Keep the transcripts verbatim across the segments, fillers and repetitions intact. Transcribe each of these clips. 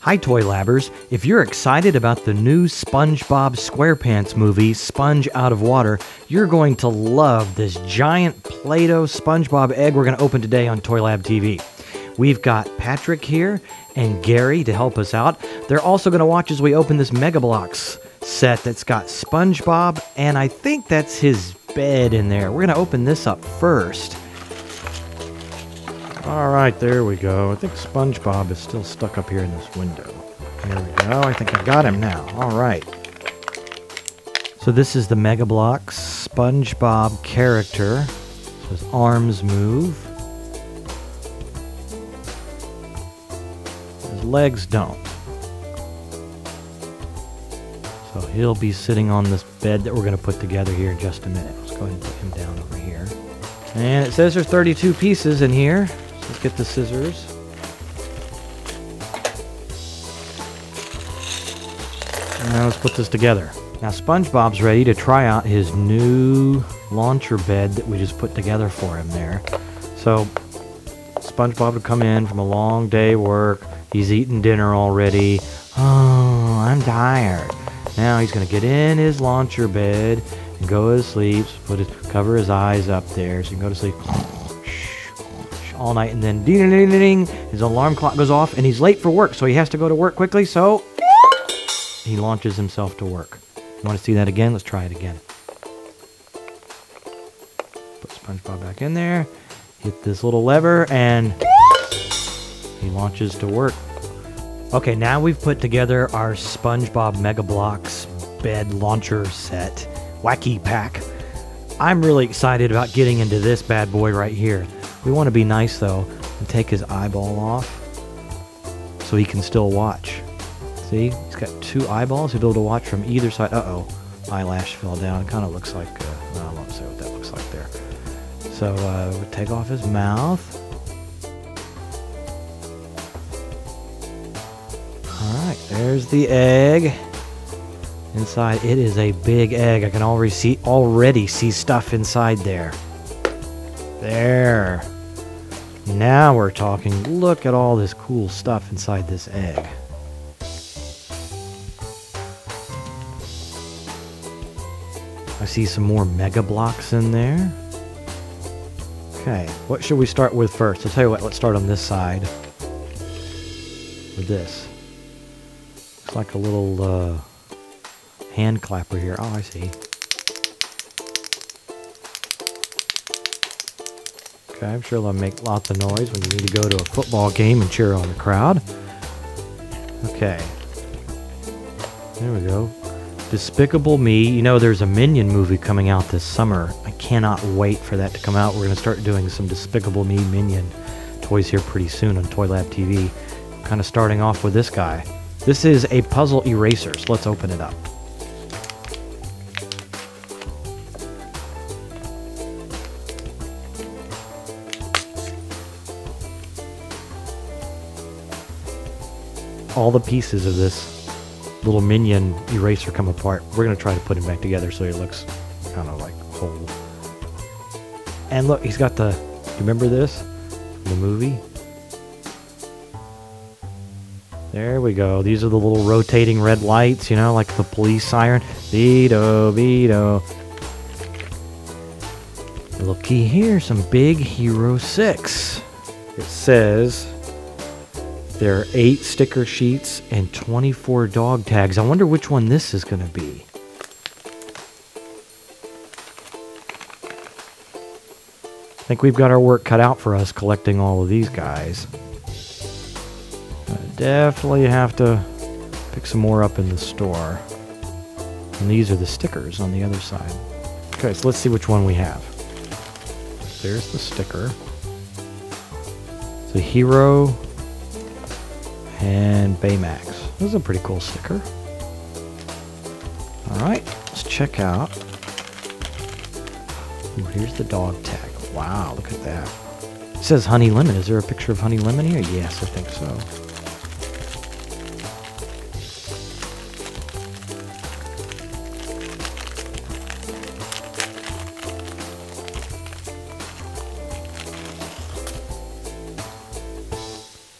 Hi Toy Labbers, if you're excited about the new SpongeBob Squarepants movie, Sponge Out of Water, you're going to love this giant Play Doh SpongeBob egg we're going to open today on Toy Lab T V. We've got Patrick here and Gary to help us out. They're also going to watch as we open this Mega Bloks set that's got SpongeBob, and I think that's his bed in there. We're going to open this up first. All right, there we go. I think SpongeBob is still stuck up here in this window. There we go. I think I got him now. All right. So this is the Mega Bloks SpongeBob character. So his arms move. His legs don't. So he'll be sitting on this bed that we're going to put together here in just a minute. Let's go ahead and put him down over here. And it says there's thirty-two pieces in here. Let's get the scissors. Now let's put this together. Now SpongeBob's ready to try out his new launcher bed that we just put together for him there. So SpongeBob would come in from a long day work. He's eaten dinner already. Oh, I'm tired. Now he's going to get in his launcher bed and go to sleep. Put his, cover his eyes up there so he can go to sleep all night, and then ding, ding, ding, ding, his alarm clock goes off and he's late for work, so he has to go to work quickly, so he launches himself to work. You want to see that again? Let's try it again. Put SpongeBob back in there, hit this little lever, and he launches to work. Okay, now we've put together our SpongeBob Mega Bloks bed launcher set, wacky pack. I'm really excited about getting into this bad boy right here. We want to be nice though and take his eyeball off so he can still watch. See, he's got two eyeballs. He'll be able to watch from either side. Uh-oh, eyelash fell down. It kind of looks like, uh, I won't say what that looks like there. So uh, we'll take off his mouth. All right, there's the egg. Inside, it is a big egg. I can already see already see stuff inside there. There. Now we're talking. Look at all this cool stuff inside this egg. I see some more Mega Bloks in there. Okay, what should we start with first? I'll tell you what, let's start on this side. With this. It's like a little... Uh, hand clapper here. Oh, I see. Okay, I'm sure they'll make lots of noise when you need to go to a football game and cheer on the crowd. Okay. There we go. Despicable Me. You know, there's a Minion movie coming out this summer. I cannot wait for that to come out. We're going to start doing some Despicable Me Minion toys here pretty soon on Toy Lab T V. I'm kind of starting off with this guy. This is a puzzle eraser, so let's open it up. All the pieces of this little Minion eraser come apart. We're going to try to put him back together so he looks kind of like whole. And look, he's got the... Remember this? The movie? There we go. These are the little rotating red lights, you know, like the police siren. Vito, Vito. Little key here, some Big Hero six. It says... There are eight sticker sheets and twenty-four dog tags. I wonder which one this is going to be. I think we've got our work cut out for us collecting all of these guys. I definitely have to pick some more up in the store. And these are the stickers on the other side. Okay, so let's see which one we have. There's the sticker. It's a Hero... and Baymax. This is a pretty cool sticker. All right, let's check out. Ooh, here's the dog tag. Wow, look at that. It says Honey Lemon. Is there a picture of Honey Lemon here? Yes, I think so.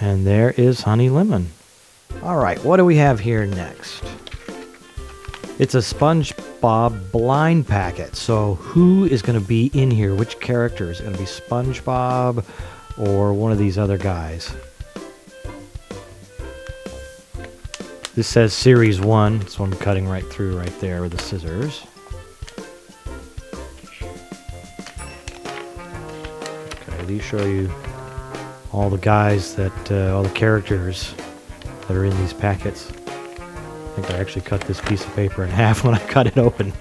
And there is Honey Lemon. Alright, what do we have here next? It's a SpongeBob blind packet. So who is going to be in here? Which character is going to be SpongeBob or one of these other guys? This says Series one. That's what I'm cutting right through right there with the scissors. Okay, these show you all the guys that, uh, all the characters that are in these packets. I think I actually cut this piece of paper in half when I cut it open.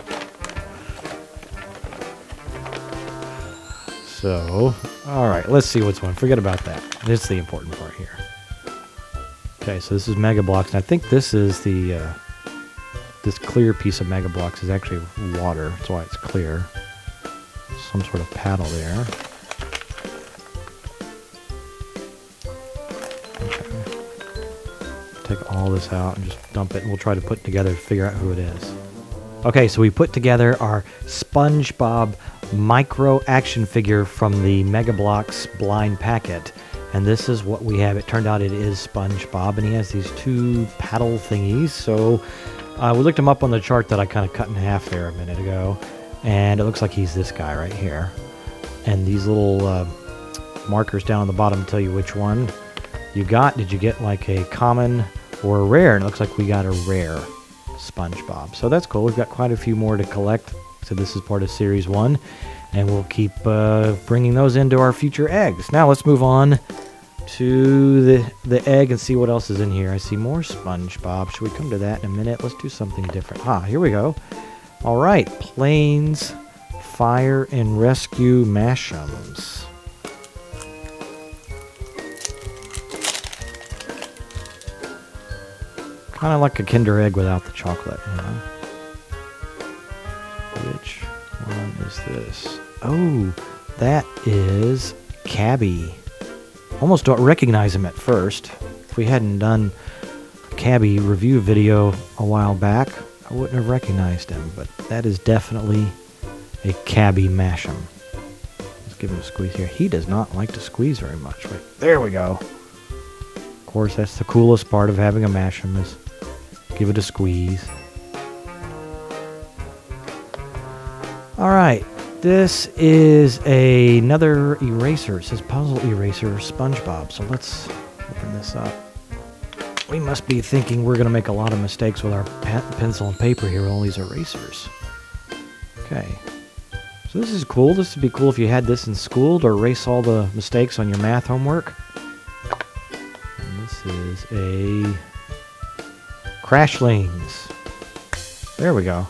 So, alright, let's see what's one. Forget about that. This is the important part here. Okay, so this is Mega Bloks, and I think this is the, uh, this clear piece of Mega Bloks is actually water. That's why it's clear. Some sort of paddle there. Take all this out and just dump it, and we'll try to put it together to figure out who it is. Okay, so we put together our SpongeBob micro action figure from the Mega Bloks blind packet, and this is what we have. It turned out it is SpongeBob, and he has these two paddle thingies. So uh, we looked him up on the chart that I kind of cut in half there a minute ago, and it looks like he's this guy right here. And these little uh, markers down on the bottom tell you which one you got. Did you get like a common or a rare? And it looks like we got a rare SpongeBob. So that's cool. We've got quite a few more to collect. So this is part of Series one. And we'll keep uh, bringing those into our future eggs. Now let's move on to the, the egg and see what else is in here. I see more SpongeBob. Should we come to that in a minute? Let's do something different. Ah, here we go. All right. Planes, Fire, and Rescue Mashems. Kind of like a Kinder Egg without the chocolate, you know? Which one is this? Oh, that is Cabby. Almost don't recognize him at first. If we hadn't done a Cabby review video a while back, I wouldn't have recognized him, but that is definitely a Cabby Mashem. Let's give him a squeeze here. He does not like to squeeze very much. Wait, there we go. Of course, that's the coolest part of having a Mashem is give it a squeeze. Alright, this is a, another eraser. It says Puzzle Eraser SpongeBob. So let's open this up. We must be thinking we're going to make a lot of mistakes with our pencil and paper here with all these erasers. Okay. So this is cool. This would be cool if you had this in school to erase all the mistakes on your math homework. And this is a Crashlings. There we go.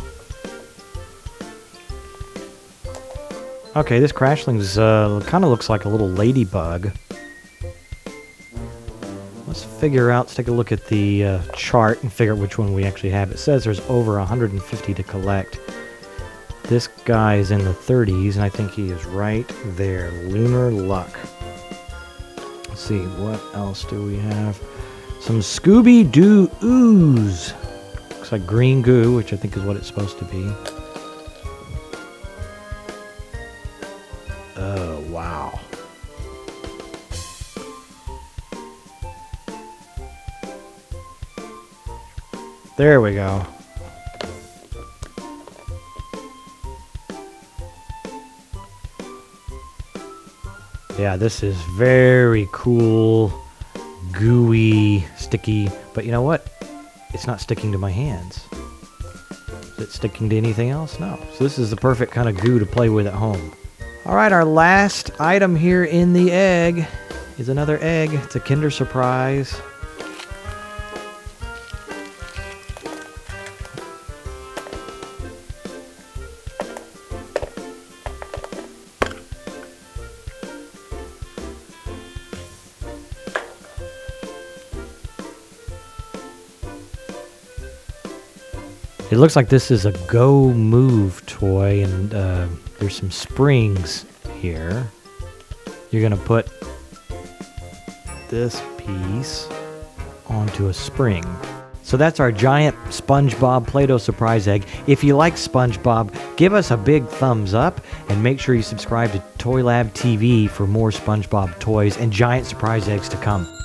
Okay, this Crashlings uh, kind of looks like a little ladybug. Let's figure out, let's take a look at the uh, chart and figure out which one we actually have. It says there's over one hundred fifty to collect. This guy is in the thirties, and I think he is right there. Lunar Luck. Let's see, what else do we have? Some Scooby-Doo ooze. Looks like green goo, which I think is what it's supposed to be. Oh, wow. There we go. Yeah, this is very cool. Gooey, sticky, but you know what? It's not sticking to my hands. Is it sticking to anything else? No. So this is the perfect kind of goo to play with at home. All right, our last item here in the egg is another egg. It's a Kinder Surprise. It looks like this is a Go Move toy, and uh, there's some springs here. You're going to put this piece onto a spring. So that's our giant SpongeBob Play-Doh surprise egg. If you like SpongeBob, give us a big thumbs up and make sure you subscribe to Toy Lab T V for more SpongeBob toys and giant surprise eggs to come.